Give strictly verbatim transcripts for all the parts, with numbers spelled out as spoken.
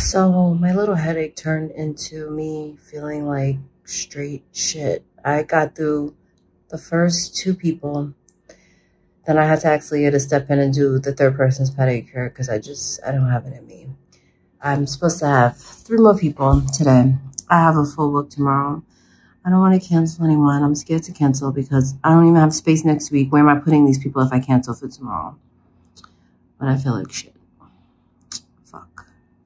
So my little headache turned into me feeling like straight shit. I got through the first two people. Then I had to actually get a step in and do the third person's pedicure because I just, I don't have it in me. I'm supposed to have three more people today. I have a full book tomorrow. I don't want to cancel anyone. I'm scared to cancel because I don't even have space next week. Where am I putting these people if I cancel for tomorrow? But I feel like shit. Fuck.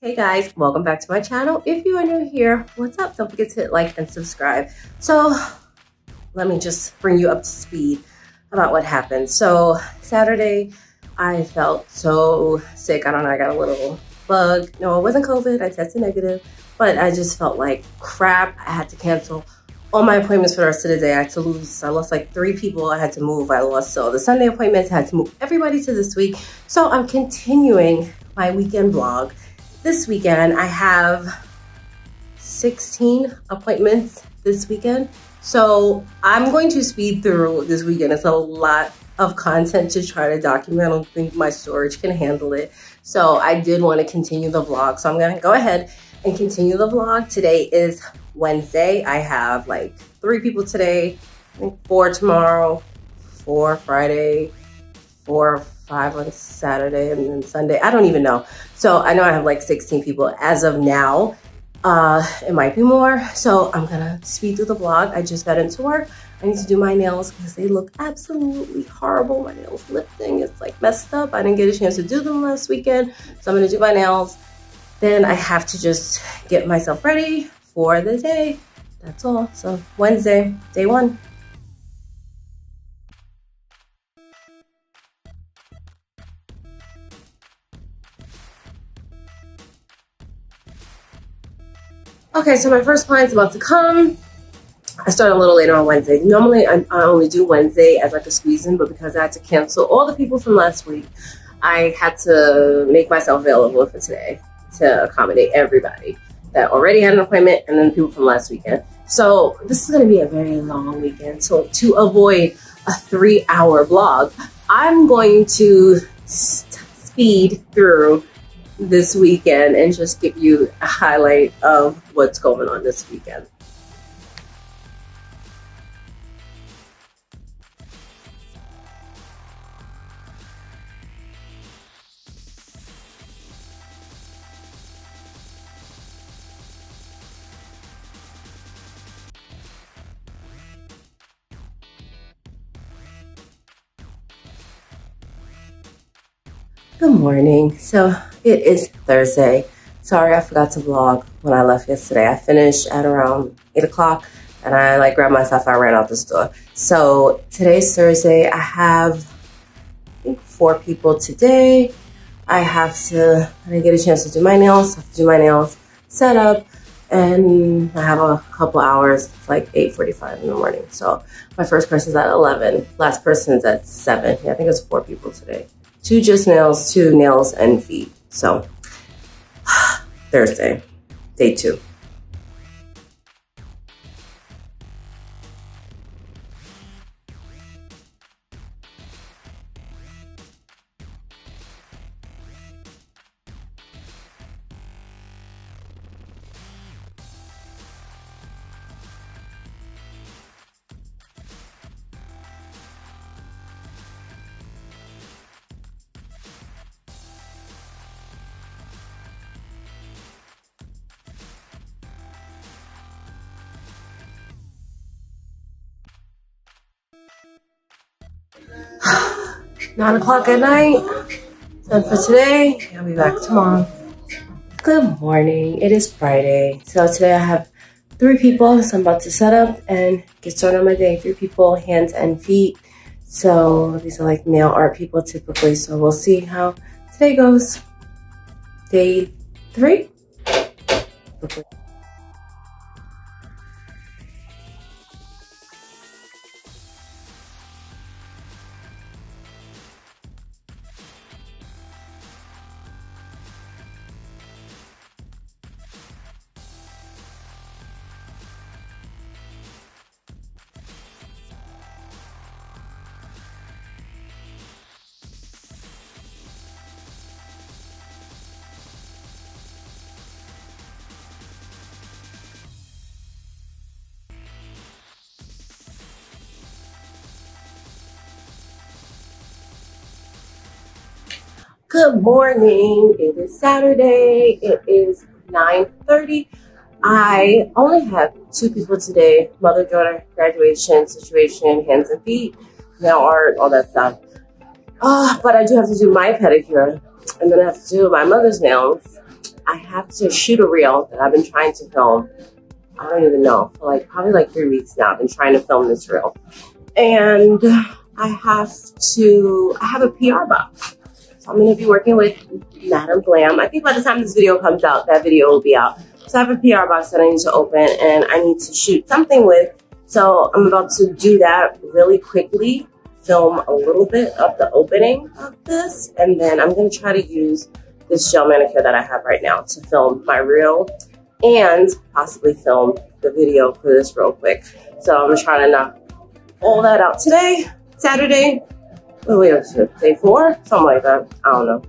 Hey guys, welcome back to my channel. If you are new here, what's up? Don't forget to hit like and subscribe. So let me just bring you up to speed about what happened. So Saturday, I felt so sick. I don't know, I got a little bug. No, it wasn't COVID, I tested negative, but I just felt like crap. I had to cancel all my appointments for the rest of the day. I had to lose, I lost like three people. I had to move, I lost all the Sunday appointments. I had to move everybody to this week. So I'm continuing my weekend vlog. This weekend, I have sixteen appointments this weekend. So I'm going to speed through this weekend. It's a lot of content to try to document. I don't think my storage can handle it. So I did want to continue the vlog. So I'm going to go ahead and continue the vlog. Today is Wednesday. I have like three people today, I think four tomorrow, four Friday, four five on Saturday, and then Sunday. I don't even know. So I know I have like sixteen people as of now. Uh, it might be more. So I'm gonna speed through the vlog. I just got into work. I need to do my nails because they look absolutely horrible. My nails lifting, it's like messed up. I didn't get a chance to do them last weekend. So I'm gonna do my nails. Then I have to just get myself ready for the day. That's all. So Wednesday, day one. Okay, so my first client's about to come. I start a little later on Wednesday. Normally, I, I only do Wednesday as like a squeeze-in, but because I had to cancel all the people from last week, I had to make myself available for today to accommodate everybody that already had an appointment and then people from last weekend. So this is gonna be a very long weekend. So to avoid a three-hour vlog, I'm going to speed through this weekend and just give you a highlight of what's going on this weekend. Good morning. So it is Thursday. Sorry, I forgot to vlog when I left yesterday. I finished at around eight o'clock and I like grabbed my stuff. I ran out the store. So today's Thursday. I have I think four people today. I have to, I didn't get a chance to do my nails. I have to do my nails, set up, and I have a couple hours. It's like eight forty-five in the morning. So my first person's at eleven. Last person's at seven. Yeah, I think it's four people today. Two just nails, two nails, and feet. So, Thursday, day two. Nine o'clock at night. Done for today. I'll be back tomorrow. Good morning. It is Friday. So today I have three people. So I'm about to set up and get started on my day. Three people, hands and feet. So these are like nail art people typically. So we'll see how today goes. Day three. Good morning. It is Saturday. It is nine thirty. I only have two people today. Mother-daughter graduation situation, hands and feet, nail art, all that stuff. Oh, but I do have to do my pedicure. I'm going to have to do my mother's nails. I have to shoot a reel that I've been trying to film. I don't even know. For like probably like three weeks now. I've been trying to film this reel. And I have to, I have a P R box. I'm going to be working with Madame Glam. I think by the time this video comes out, that video will be out. So I have a P R box that I need to open and I need to shoot something with. So I'm about to do that really quickly, film a little bit of the opening of this, and then I'm going to try to use this gel manicure that I have right now to film my reel and possibly film the video for this real quick. So I'm trying to knock all that out today, Saturday. Oh, wait, what's it? Day four? Something like that. I don't know.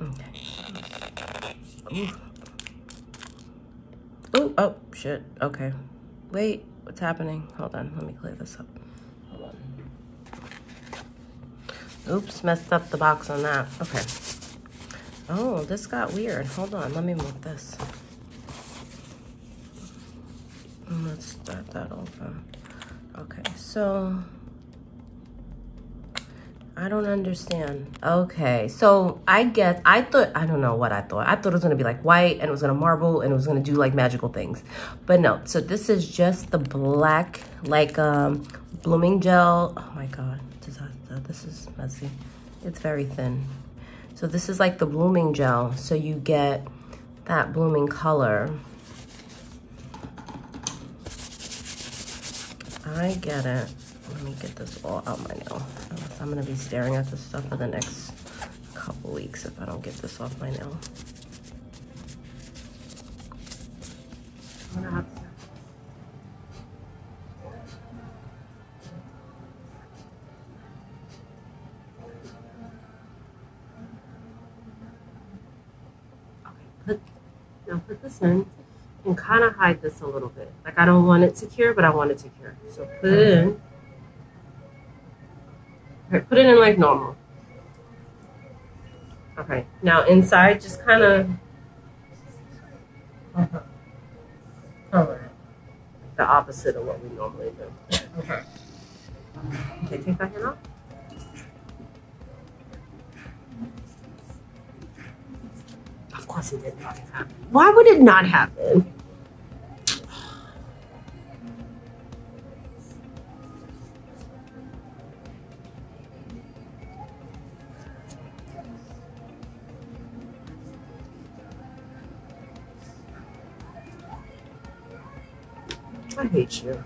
Oh. Oh, oh, shit. Okay. Wait, what's happening? Hold on. Let me clear this up. Hold on. Oops, messed up the box on that. Okay. Oh, this got weird. Hold on, let me move this. Let's start that open. Okay, so I don't understand. Okay, so I guess I thought, I don't know what I thought. I thought it was gonna be like white and it was gonna marble and it was gonna do like magical things. But no, so this is just the black, like um, blooming gel. Oh my God. This is messy. It's very thin. So this is like the blooming gel. So you get that blooming color. I get it. Let me get this all out my nail. I'm going to be staring at this stuff for the next couple weeks if I don't get this off my nail. I'm gonna have to Now put this in and kind of hide this a little bit. Like I don't want it to cure, but I want it to cure. So put it in. All right, put it in like normal. Okay, now inside just kind of uh-huh. color the opposite of what we normally do. Okay. Okay, take that hand off. Of course it didn't fucking happen. Why would it not happen? I hate you.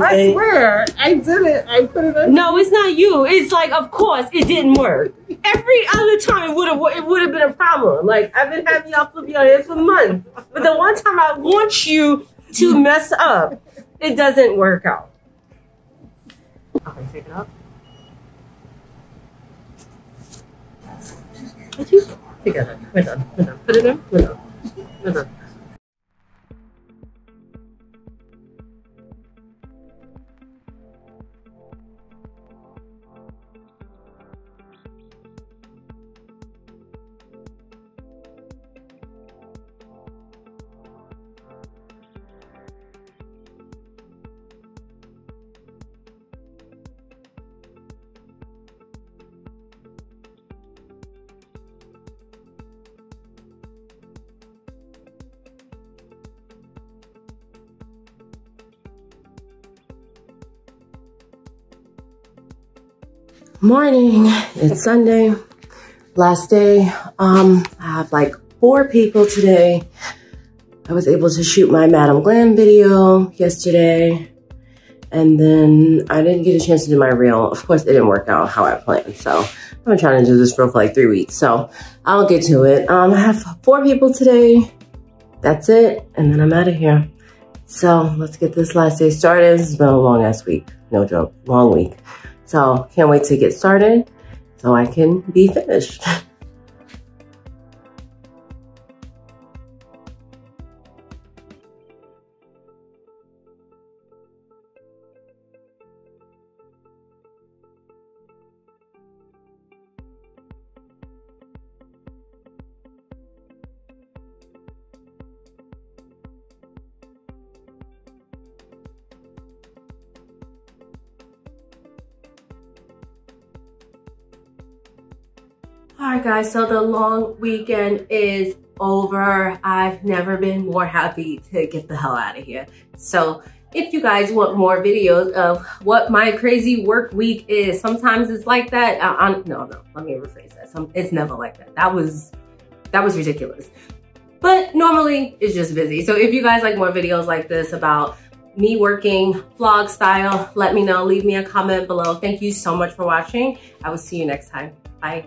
I swear, I did it. I put it on. No, it's not you. It's like, of course, it didn't work. Every other time, it would have it would have been a problem. Like I've been having y'all flip your head for months, but the one time I want you to mess up, it doesn't work out. Okay, take it up. Did you take it up? We're done. We're done. Put it in. We're done. We're done. Morning, it's Sunday, last day. Um, I have like four people today. I was able to shoot my Madame Glam video yesterday, and then I didn't get a chance to do my reel. Of course, it didn't work out how I planned, so I've been trying to do this reel for like three weeks, so I'll get to it. Um, I have four people today, that's it, and then I'm out of here. So let's get this last day started. It's been a long ass week, no joke, long week. So, can't wait to get started so I can be finished. Alright guys, so the long weekend is over. I've never been more happy to get the hell out of here. So if you guys want more videos of what my crazy work week is, sometimes it's like that. I, I, no, no, let me rephrase that. Some, it's never like that. That was, that was ridiculous. But normally it's just busy. So if you guys like more videos like this about me working vlog style, let me know. Leave me a comment below. Thank you so much for watching. I will see you next time. Bye.